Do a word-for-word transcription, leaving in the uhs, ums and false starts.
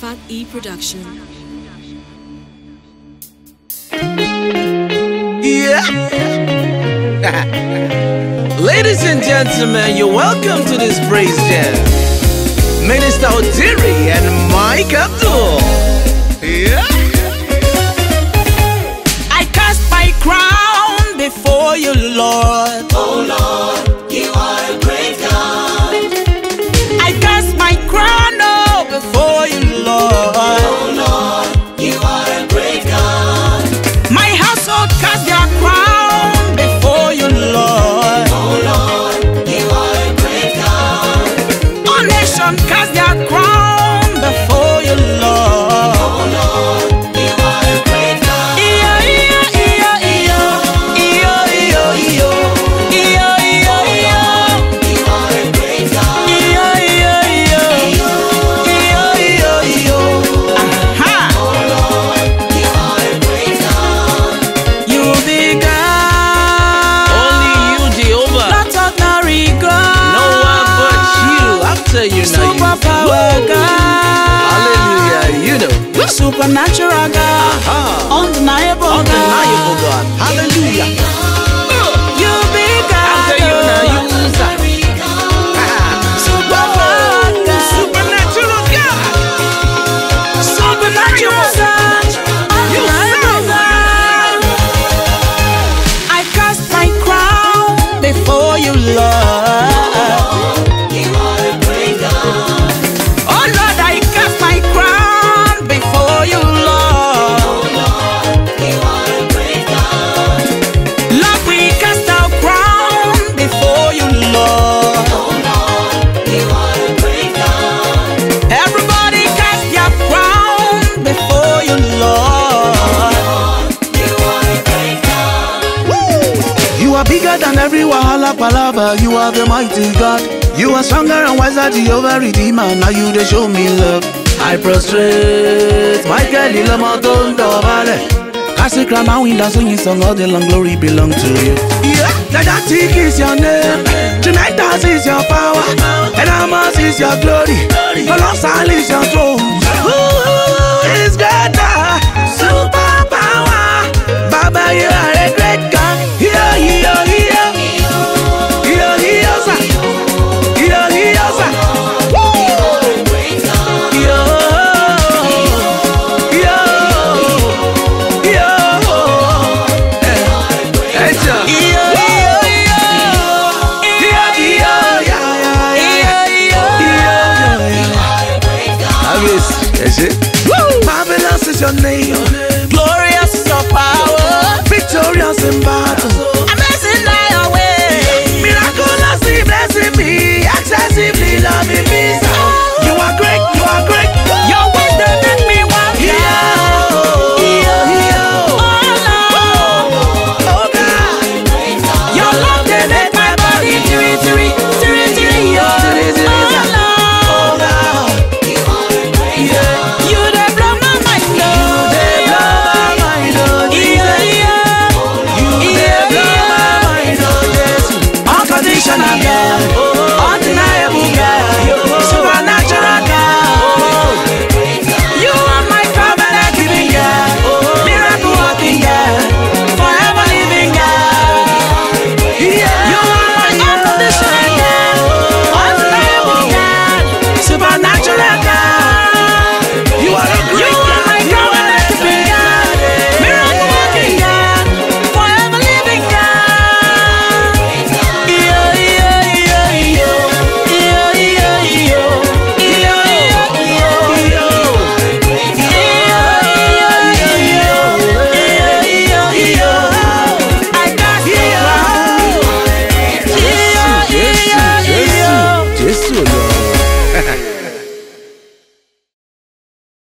Phat-E Production. Yeah. Ladies and gentlemen, you're welcome to this praise jam. Minister Odiri and Mike Abdul. Yeah. I cast my crown before you, Lord. Oh Lord, you are a great God. Supernatural God, uh-huh. Undeniable, undeniable God. God, hallelujah. You be God, I tell you now, you Superpower God, supernatural God, supernatural God, undeniable God. I cast my crown before you, Lord. You are bigger than every wahala palava. You are the mighty God. You are stronger and wiser, Jehovah Redeemer. Now you they show me love. I prostrate, Michael Ilamoton Dovale. Kasi Krama window singing song, all the long glory belong to you. Yeah, Dadatik is your name. Jumetas is your power. Edamas is your glory. Colossal is your throne. Who is greater? Superpower. Baba, you are a great God. Your name.